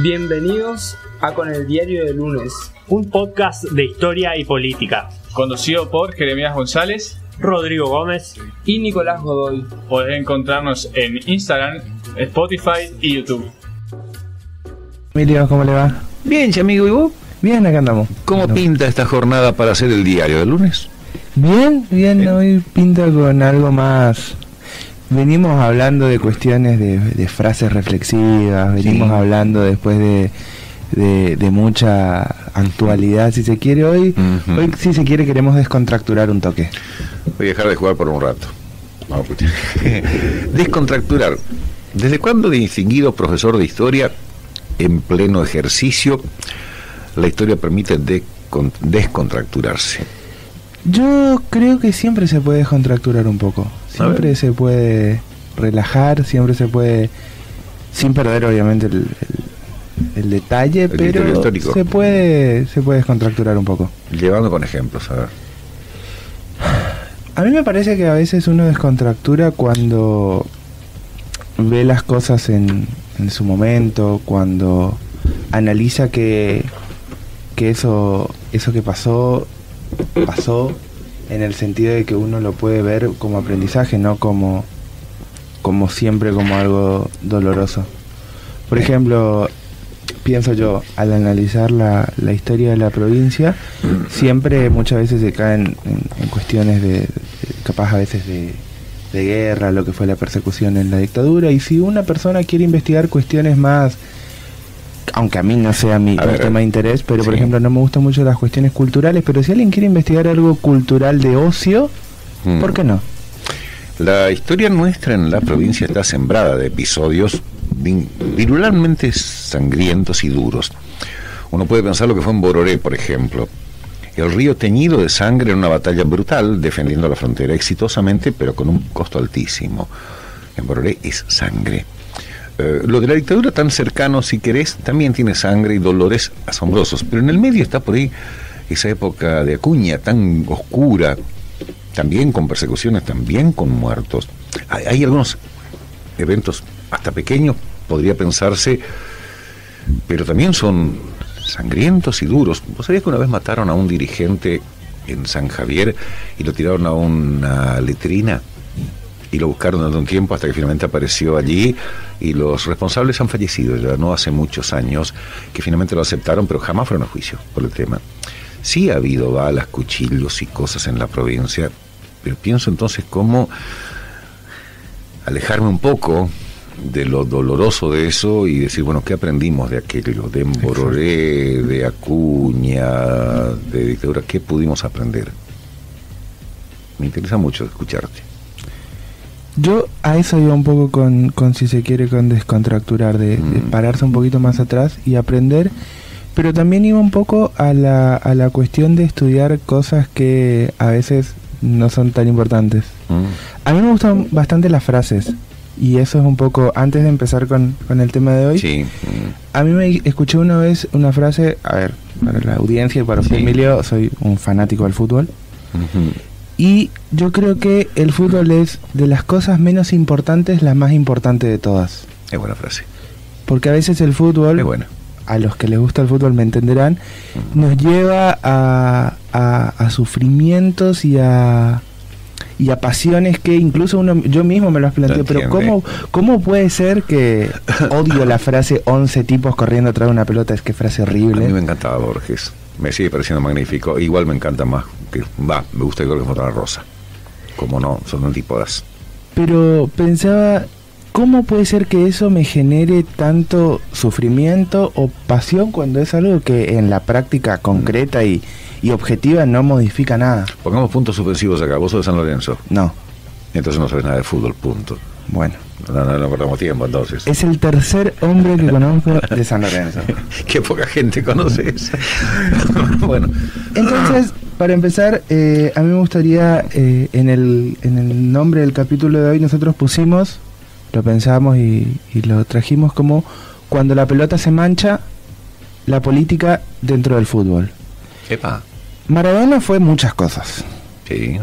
Bienvenidos a Con el Diario de Lunes, un podcast de historia y política, conducido por Jeremías González, Rodrigo Gómez y Nicolás Godoy. Podés encontrarnos en Instagram, Spotify y YouTube. Emilio, ¿cómo le va? Bien, amigo, ¿y vos? Bien, acá andamos. ¿Cómo pinta esta jornada para hacer el Diario de Lunes? Bien, hoy pinta con algo más... Venimos hablando de cuestiones de frases reflexivas, venimos hablando después de mucha actualidad, si se quiere. Hoy, si se quiere, queremos descontracturar un toque. Voy a dejar de jugar por un rato. Vamos, descontracturar. ¿Desde cuándo, distinguido profesor de historia, en pleno ejercicio, la historia permite descontracturarse? Yo creo que siempre se puede descontracturar un poco. Siempre se puede relajar, siempre se puede, sin perder obviamente el detalle, pero se puede descontracturar un poco. Llevando con ejemplos, a ver. A mí me parece que a veces uno descontractura cuando ve las cosas en su momento, cuando analiza que eso que pasó. En el sentido de que uno lo puede ver como aprendizaje, no como siempre como algo doloroso. Por ejemplo, pienso yo, al analizar la historia de la provincia, siempre muchas veces se caen en cuestiones de capaz a veces de guerra, lo que fue la persecución en la dictadura, y si una persona quiere investigar cuestiones más, aunque a mí no sea mi tema de interés, pero por ejemplo no me gustan mucho las cuestiones culturales, pero si alguien quiere investigar algo cultural de ocio, ¿por qué no? La historia nuestra en la provincia está sembrada de episodios virulentemente sangrientos y duros. Uno puede pensar lo que fue en Mbororé, por ejemplo, el río teñido de sangre en una batalla brutal, defendiendo la frontera exitosamente, pero con un costo altísimo. En Mbororé es sangre. Lo de la dictadura tan cercano, si querés, también tiene sangre y dolores asombrosos, pero en el medio está por ahí esa época de Acuña tan oscura, también con persecuciones, también con muertos. Hay algunos eventos hasta pequeños, podría pensarse, pero también son sangrientos y duros. ¿Vos sabías que una vez mataron a un dirigente en San Javier y lo tiraron a una letrina? Y lo buscaron durante un tiempo hasta que finalmente apareció allí, y los responsables han fallecido ya no hace muchos años, que finalmente lo aceptaron, pero jamás fueron a juicio por el tema. Sí ha habido balas, cuchillos y cosas en la provincia, pero pienso entonces cómo alejarme un poco de lo doloroso de eso y decir, bueno, ¿qué aprendimos de aquello? De Mbororé, de Acuña, de dictadura, ¿qué pudimos aprender? Me interesa mucho escucharte. Yo a eso iba un poco con si se quiere, con descontracturar, de pararse un poquito más atrás y aprender, pero también iba un poco a la cuestión de estudiar cosas que a veces no son tan importantes. A mí me gustan bastante las frases, y eso es un poco, antes de empezar con el tema de hoy, sí. A mí me escuché una vez una frase, a ver, para la audiencia y para usted, Emilio, soy un fanático del fútbol, y yo creo que el fútbol es de las cosas menos importantes la más importante de todas. Es buena frase. Porque a veces el fútbol, a los que les gusta el fútbol me entenderán, nos lleva a sufrimientos y a pasiones que incluso yo mismo me las planteo, pero ¿cómo puede ser que odio la frase 11 tipos corriendo atrás de una pelota? Es que frase horrible. A mí me encantaba Borges. Me sigue pareciendo magnífico. Igual me encanta más. Me gusta igual que Fontana Rosa. Como no, son antípodas. Pero pensaba, ¿cómo puede ser que eso me genere tanto sufrimiento o pasión cuando es algo que en la práctica concreta y objetiva no modifica nada? Pongamos puntos suspensivos acá. ¿Vos sos de San Lorenzo? No. Entonces no sabes nada de fútbol, punto. Bueno. No perdamos tiempo entonces. Es el tercer hombre que conozco de San Lorenzo. Qué poca gente conoce eso. Bueno. Entonces, para empezar, a mí me gustaría, en el nombre del capítulo de hoy, nosotros pusimos, lo pensamos y lo trajimos como cuando la pelota se mancha, la política dentro del fútbol. Epa. Maradona fue muchas cosas. Sí,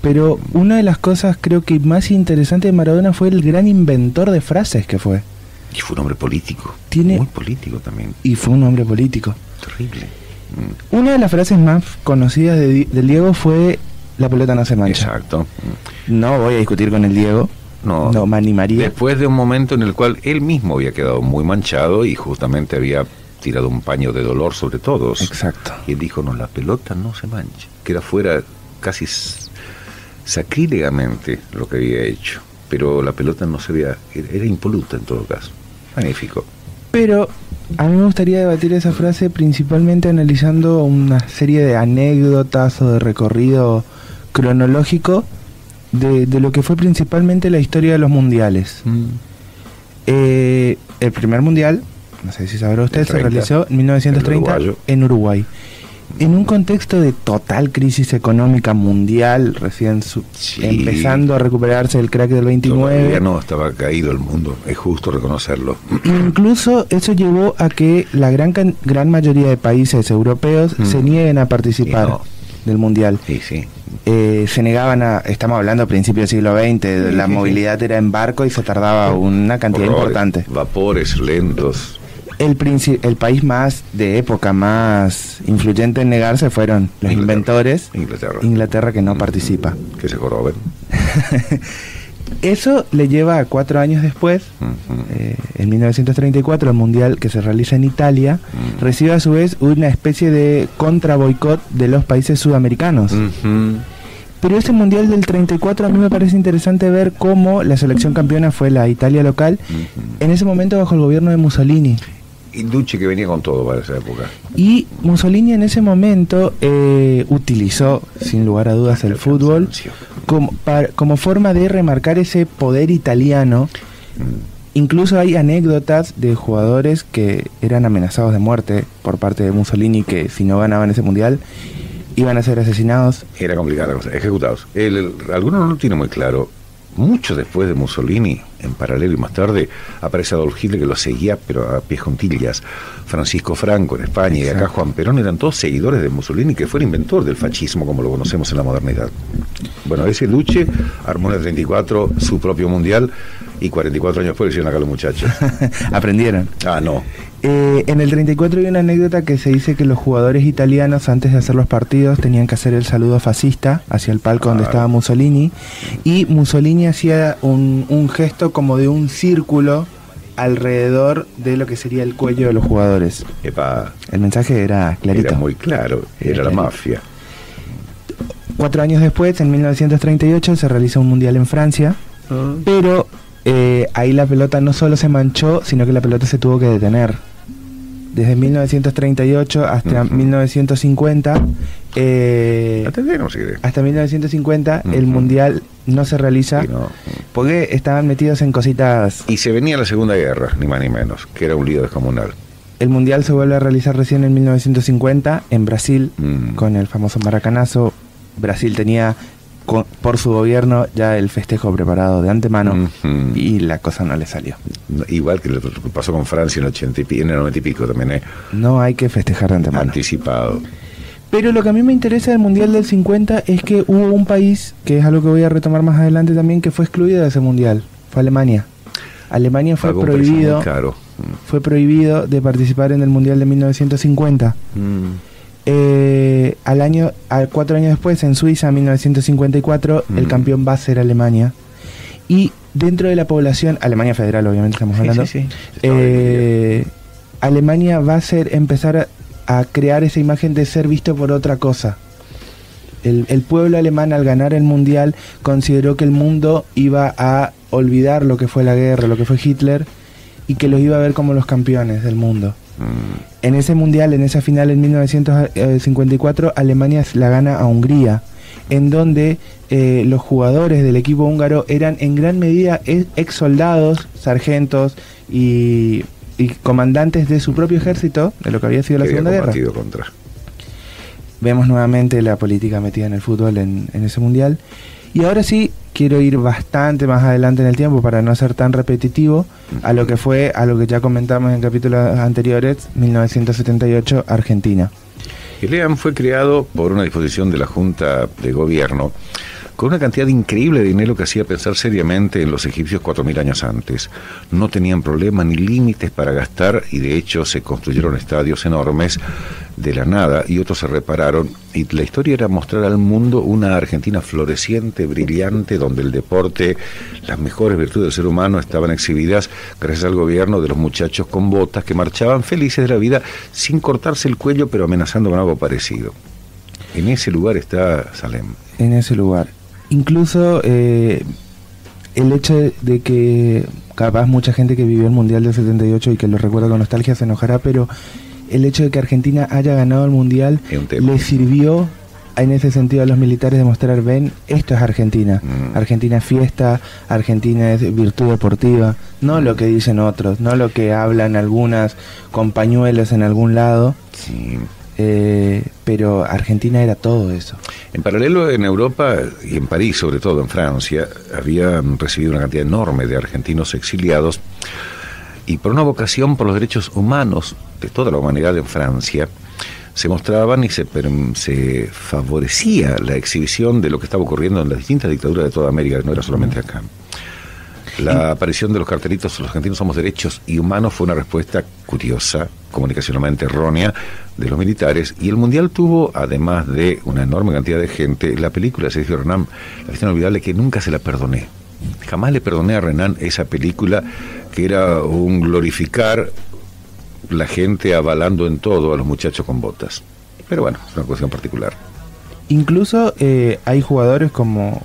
pero una de las cosas creo que más interesante de Maradona fue el gran inventor de frases que fue. Y fue un hombre político. Muy político también. Y fue un hombre político. Terrible. Mm. Una de las frases más conocidas de Diego fue: la pelota no se mancha. Exacto. No voy a discutir con el Diego. No, no me animaría. Después de un momento en el cual él mismo había quedado muy manchado y justamente había tirado un paño de dolor sobre todos. Exacto. Y él dijo: no, la pelota no se mancha. Que era fuera casi sacrílegamente lo que había hecho. Pero la pelota no se veía, era impoluta en todo caso. Magnífico. Pero a mí me gustaría debatir esa frase principalmente analizando una serie de anécdotas o de recorrido cronológico de lo que fue principalmente la historia de los mundiales. Mm. El primer mundial, no sé si sabrá usted, se realizó en 1930 en Uruguay. En un contexto de total crisis económica mundial, recién empezando a recuperarse el crack del 29. Todavía no, estaba caído el mundo, es justo reconocerlo. Incluso eso llevó a que la gran mayoría de países europeos se nieguen a participar del mundial. Sí, sí. Se negaban a, estamos hablando a principios del siglo XX, la movilidad era en barco y se tardaba una cantidad importante. Vapores lentos. El país más de época, más influyente en negarse, fueron los inventores. Inglaterra, que no participa. Que se joroben. Eso le lleva a 4 años después, en 1934, el mundial que se realiza en Italia, recibe a su vez una especie de contra boicot de los países sudamericanos. Pero ese mundial del 34 a mí me parece interesante ver cómo la selección campeona fue la Italia local, en ese momento bajo el gobierno de Mussolini. Y Ducci, que venía con todo para esa época. Y Mussolini en ese momento utilizó, sin lugar a dudas, el fútbol como forma de remarcar ese poder italiano. Incluso hay anécdotas de jugadores que eran amenazados de muerte por parte de Mussolini, que si no ganaban ese mundial iban a ser asesinados. Era complicada la cosa, ejecutados. Algunos no lo tienen muy claro. Mucho después de Mussolini, en paralelo y más tarde, aparece Adolf Hitler, que lo seguía pero a pies juntillas. Francisco Franco en España. Exacto. Y acá Juan Perón eran todos seguidores de Mussolini, que fue el inventor del fascismo como lo conocemos en la modernidad. Bueno, ese Duce armó en el 34 su propio mundial y 44 años después hicieron acá los muchachos. Aprendieron. Ah, no. En el 34 hay una anécdota que se dice que los jugadores italianos, antes de hacer los partidos, tenían que hacer el saludo fascista hacia el palco donde estaba Mussolini, y Mussolini hacía un gesto como de un círculo alrededor de lo que sería el cuello de los jugadores. Epa. El mensaje era clarito. Era muy claro, era la mafia. 4 años después, en 1938, se realiza un mundial en Francia, pero ahí la pelota no solo se manchó, sino que la pelota se tuvo que detener. Desde 1938 hasta 1950, hasta 1950 el mundial no se realiza, porque estaban metidos en cositas. Y se venía la Segunda Guerra, ni más ni menos, que era un lío descomunal. El mundial se vuelve a realizar recién en 1950 en Brasil, con el famoso Maracanazo. Brasil tenía, por su gobierno, ya el festejo preparado de antemano, y la cosa no le salió. Igual que lo que pasó con Francia en el 90 y pico también. No hay que festejar de antemano. Anticipado. Pero lo que a mí me interesa del Mundial del 50 es que hubo un país, que es algo que voy a retomar más adelante también, que fue excluido de ese Mundial. Fue Alemania. Alemania fue prohibido, de participar en el Mundial de 1950. Al 4 años después, en Suiza, en 1954, el campeón va a ser Alemania. Y dentro de la población, Alemania federal, obviamente estamos hablando, Alemania va a empezar a crear esa imagen de ser visto por otra cosa. El pueblo alemán, al ganar el mundial, consideró que el mundo iba a olvidar lo que fue la guerra, lo que fue Hitler, y que los iba a ver como los campeones del mundo. En ese mundial, en esa final en 1954, Alemania la gana a Hungría, en donde los jugadores del equipo húngaro eran en gran medida ex soldados, sargentos y comandantes de su propio ejército, de lo que había sido la Segunda Guerra. Vemos nuevamente la política metida en el fútbol en ese mundial. Y ahora sí, quiero ir bastante más adelante en el tiempo para no ser tan repetitivo a lo que fue, a lo que ya comentamos en capítulos anteriores, 1978, Argentina. El EAM fue creado por una disposición de la Junta de Gobierno con una cantidad increíble de dinero que hacía pensar seriamente en los egipcios 4.000 años antes. No tenían problemas ni límites para gastar, y de hecho se construyeron estadios enormes de la nada y otros se repararon, y la historia era mostrar al mundo una Argentina floreciente, brillante, donde el deporte, las mejores virtudes del ser humano estaban exhibidas gracias al gobierno de los muchachos con botas que marchaban felices de la vida sin cortarse el cuello, pero amenazando con algo parecido. En ese lugar está Salem. En ese lugar. Incluso el hecho de que capaz mucha gente que vivió el Mundial del 78 y que lo recuerda con nostalgia se enojará, pero el hecho de que Argentina haya ganado el Mundial le sirvió en ese sentido a los militares de mostrar, ven, esto es Argentina. Argentina es fiesta, Argentina es virtud deportiva, no lo que dicen otros, no lo que hablan algunas compañuelas en algún lado. Sí. Pero Argentina era todo eso. En paralelo, en Europa y en París, sobre todo en Francia, habían recibido una cantidad enorme de argentinos exiliados, y por una vocación por los derechos humanos de toda la humanidad en Francia se mostraban y se favorecía la exhibición de lo que estaba ocurriendo en las distintas dictaduras de toda América, que no era solamente acá. La aparición de los cartelitos "Los argentinos somos derechos y humanos" fue una respuesta curiosa, comunicacionalmente errónea, de los militares. Y el Mundial tuvo, además de una enorme cantidad de gente, la película de Sergio Renan, La fiesta inolvidable, que nunca se la perdoné. Jamás le perdoné a Renan esa película, que era un glorificar la gente avalando en todo a los muchachos con botas. Pero bueno, es una cuestión particular. Incluso hay jugadores como...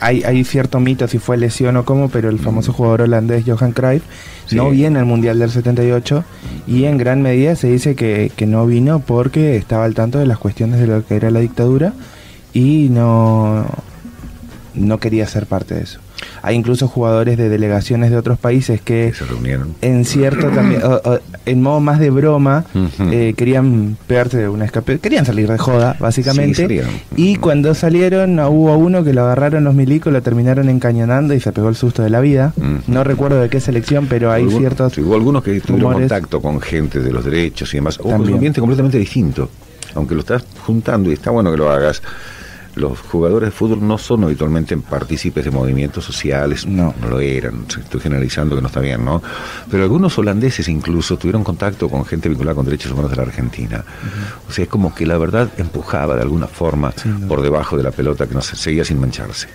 Hay cierto mito si fue lesión o cómo, pero el famoso jugador holandés Johan Cruyff no viene al Mundial del 78, y en gran medida se dice que no vino porque estaba al tanto de las cuestiones de lo que era la dictadura y no quería ser parte de eso. Hay incluso jugadores de delegaciones de otros países que se reunieron en cierto también, en modo más de broma, querían pegarse de una escape, querían salir de joda básicamente, sí, y cuando salieron hubo uno que lo agarraron los milicos, lo terminaron encañonando y se pegó el susto de la vida. No recuerdo de qué selección, pero hay ciertos hubo algunos que tuvieron contacto con gente de los derechos y demás. Un ambiente completamente distinto, aunque lo estás juntando y está bueno que lo hagas. Los jugadores de fútbol no son habitualmente partícipes de movimientos sociales, no lo eran, estoy generalizando, que no está bien, ¿no? Pero algunos holandeses incluso tuvieron contacto con gente vinculada con derechos humanos de la Argentina. O sea, es como que la verdad empujaba de alguna forma por debajo de la pelota, que no se seguía sin mancharse,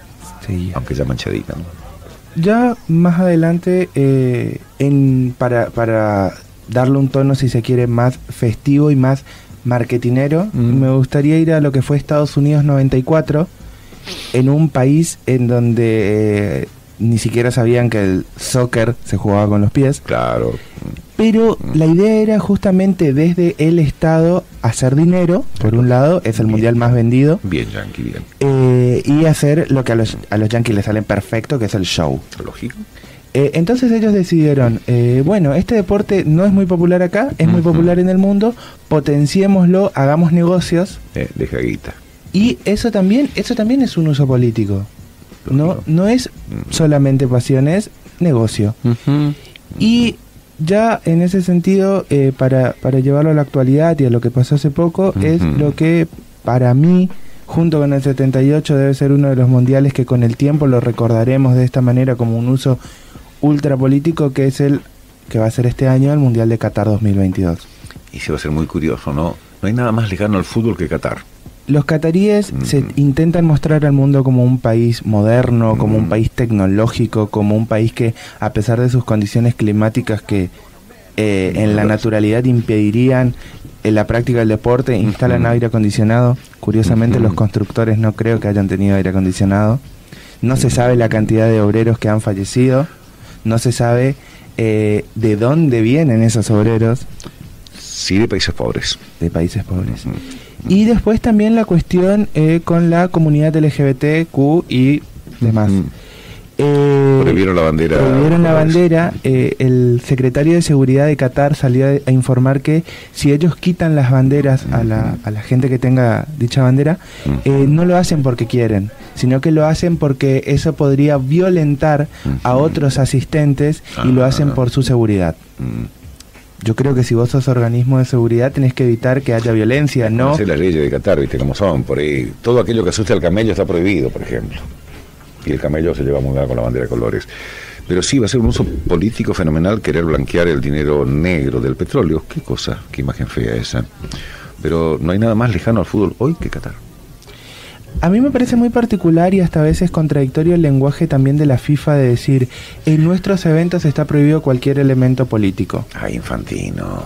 aunque ya manchadita, ¿no? Ya más adelante, para darle un tono, si se quiere, más festivo y más marketinero, me gustaría ir a lo que fue Estados Unidos 94, en un país en donde ni siquiera sabían que el soccer se jugaba con los pies. Claro. Pero la idea era justamente desde el Estado hacer dinero, por un lado, es el mundial más vendido. Bien, yankee, bien. Y hacer lo que a los yankees les salen perfecto, que es el show. Lógico. Entonces ellos decidieron, bueno, este deporte no es muy popular acá, es muy popular en el mundo, potenciémoslo, hagamos negocios. Deja guita. Y eso también es un uso político. No es solamente pasión, es negocio. Y ya en ese sentido, para llevarlo a la actualidad y a lo que pasó hace poco, es lo que para mí, junto con el 78, debe ser uno de los mundiales que con el tiempo lo recordaremos de esta manera, como un uso ultrapolítico, que es el que va a ser este año el Mundial de Qatar 2022. Y se va a ser muy curioso, ¿no? No hay nada más lejano al fútbol que Qatar. Los qataríes se intentan mostrar al mundo como un país moderno, como un país tecnológico, como un país que, a pesar de sus condiciones climáticas que en la naturalidad impedirían en la práctica del deporte, instalan aire acondicionado. Curiosamente, los constructores no creo que hayan tenido aire acondicionado. No se sabe la cantidad de obreros que han fallecido. No se sabe de dónde vienen esos obreros. Sí, de países pobres. De países pobres. Y después también la cuestión con la comunidad LGBTQ y demás. Prohibieron la bandera. Prohibieron la bandera. El secretario de Seguridad de Qatar salió a informar que si ellos quitan las banderas a la gente que tenga dicha bandera, no lo hacen porque quieren, sino que lo hacen porque eso podría violentar a otros asistentes y lo hacen por su seguridad. Yo creo que si vos sos organismo de seguridad tenés que evitar que haya violencia, ¿no? Hacer las leyes de Qatar, ¿viste? Como son, por ahí. Todo aquello que asuste al camello está prohibido, por ejemplo. Y el camello se lleva muy mal con la bandera de colores. Pero sí, va a ser un uso político fenomenal querer blanquear el dinero negro del petróleo. Qué cosa, qué imagen fea esa. Pero no hay nada más lejano al fútbol hoy que Qatar. A mí me parece muy particular y hasta a veces contradictorio el lenguaje también de la FIFA de decir en nuestros eventos está prohibido cualquier elemento político. Ay, Infantino.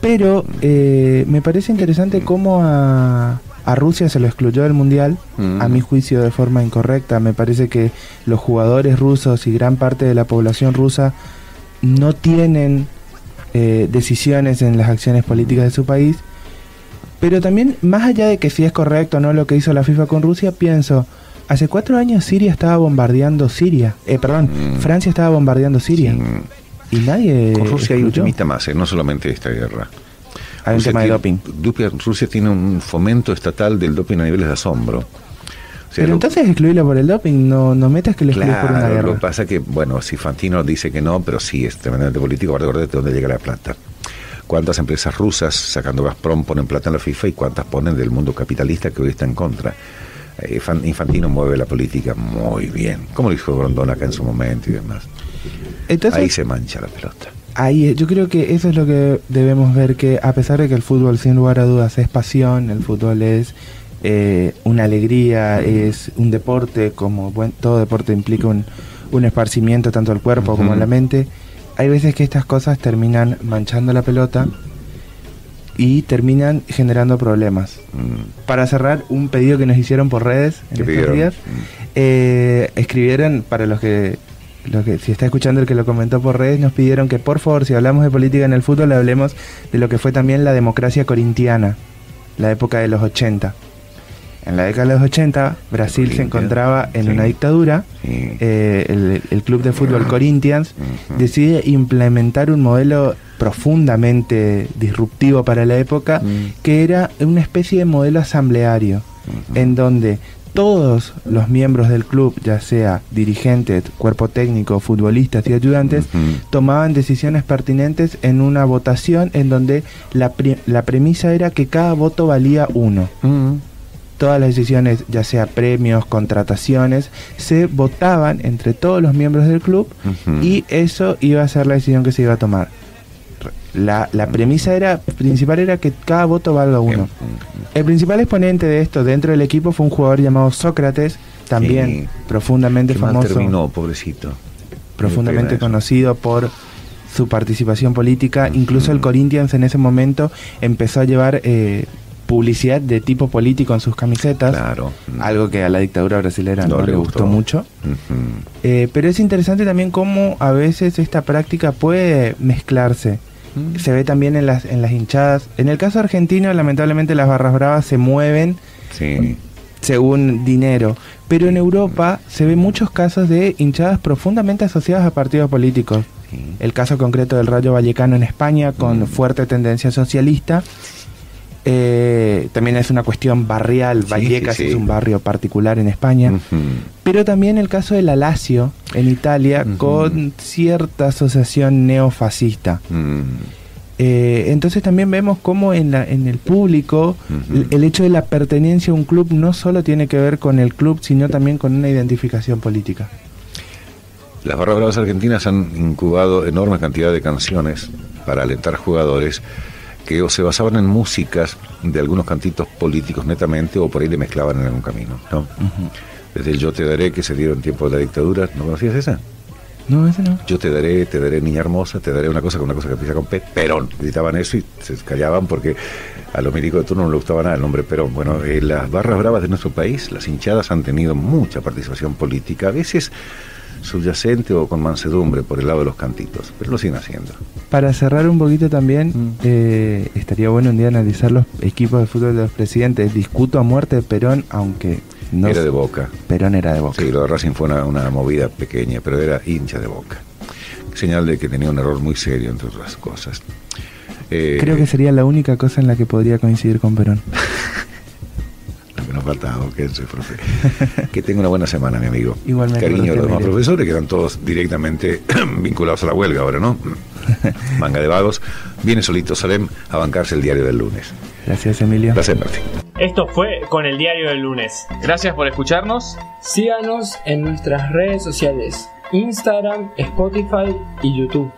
Pero me parece interesante cómo a Rusia se lo excluyó del Mundial, a mi juicio de forma incorrecta. Me parece que los jugadores rusos y gran parte de la población rusa no tienen decisiones en las acciones políticas de su país. Pero también, más allá de que si es correcto o no lo que hizo la FIFA con Rusia, pienso, hace 4 años Siria estaba bombardeando Siria. Francia estaba bombardeando Siria. Sí. Y nadie... Con Rusia hay un temita más, no solamente esta guerra. Hay un tema de doping. Rusia tiene un fomento estatal del doping a niveles de asombro. O sea, pero entonces excluirlo por el doping, no metas que lo excluyes por una guerra. Lo que pasa que, bueno, si Fantino dice que no, pero sí es tremendamente político, ahora recordate dónde llega la plata. ¿Cuántas empresas rusas, sacando Gazprom, ponen plata en la FIFA y cuántas ponen del mundo capitalista que hoy está en contra? Infantino mueve la política muy bien, como lo dijo Grondón acá en su momento y demás. Entonces, ahí se mancha la pelota. Ahí, yo creo que eso es lo que debemos ver, que a pesar de que el fútbol, sin lugar a dudas, es pasión, el fútbol es una alegría, es un deporte, como todo deporte implica un esparcimiento tanto al cuerpo como a la mente. Hay veces que estas cosas terminan manchando la pelota y terminan generando problemas. Para cerrar, un pedido que nos hicieron por redes en estos días. Escribieron, para los que si está escuchando el que lo comentó por redes, nos pidieron que por favor, si hablamos de política en el fútbol, hablemos de lo que fue también la democracia corintiana, la época de los 80. En la década de los 80, Brasil se encontraba en una dictadura. El club de fútbol Corinthians decide implementar un modelo profundamente disruptivo para la época, que era una especie de modelo asambleario, en donde todos los miembros del club, ya sea dirigentes, cuerpo técnico, futbolistas y ayudantes, tomaban decisiones pertinentes en una votación en donde la premisa era que cada voto valía uno. Todas las decisiones, ya sea premios, contrataciones, se votaban entre todos los miembros del club y eso iba a ser la decisión que se iba a tomar. La premisa principal era que cada voto valga uno. El principal exponente de esto dentro del equipo fue un jugador llamado Sócrates, también profundamente famoso. Terminó, pobrecito. Profundamente conocido por su participación política. Incluso el Corinthians en ese momento empezó a llevar... publicidad de tipo político en sus camisetas, algo que a la dictadura brasilera no le gustó mucho. Pero es interesante también cómo a veces esta práctica puede mezclarse. Se ve también en las hinchadas. En el caso argentino, lamentablemente, las barras bravas se mueven según dinero, pero en Europa se ven muchos casos de hinchadas profundamente asociadas a partidos políticos. El caso concreto del Rayo Vallecano en España, con fuerte tendencia socialista. También es una cuestión barrial. Vallecas es un barrio particular en España. Pero también el caso de la Lacio en Italia, con cierta asociación neofascista. Entonces también vemos cómo en el público el hecho de la pertenencia a un club no solo tiene que ver con el club, sino también con una identificación política. Las barras bravas argentinas han incubado enorme cantidad de canciones para alentar jugadores que o se basaban en músicas de algunos cantitos políticos netamente, o por ahí le mezclaban en algún camino, ¿no? Desde el Yo te daré, que se dieron tiempo de la dictadura. ¿No conocías esa? No, esa no. Yo te daré niña hermosa, te daré una cosa que empieza con P, Perón. Gritaban eso y se callaban porque a los milicos de turno no le gustaba nada el nombre Perón. Bueno, las barras bravas de nuestro país, las hinchadas, han tenido mucha participación política, a veces subyacente o con mansedumbre por el lado de los cantitos, pero lo siguen haciendo. Para cerrar un poquito también, estaría bueno un día analizar los equipos de fútbol de los presidentes. Discuto a muerte de Perón, aunque no era de Boca. Perón era de Boca. Sí, lo de Racing fue una movida pequeña, pero era hincha de Boca. Señal de que tenía un error muy serio, entre otras cosas. Creo que sería la única cosa en la que podría coincidir con Perón. Lo que nos faltaba, que soy profe. Que tenga una buena semana, mi amigo. Igualmente. Cariño a los demás profesores, que están todos directamente vinculados a la huelga ahora, ¿no? manga de vagos, viene solito Salem a bancarse el diario del lunes. Gracias, Emilio. Gracias, Martín. Esto fue Con el diario del lunes. Gracias por escucharnos. Síganos en nuestras redes sociales, Instagram, Spotify y YouTube.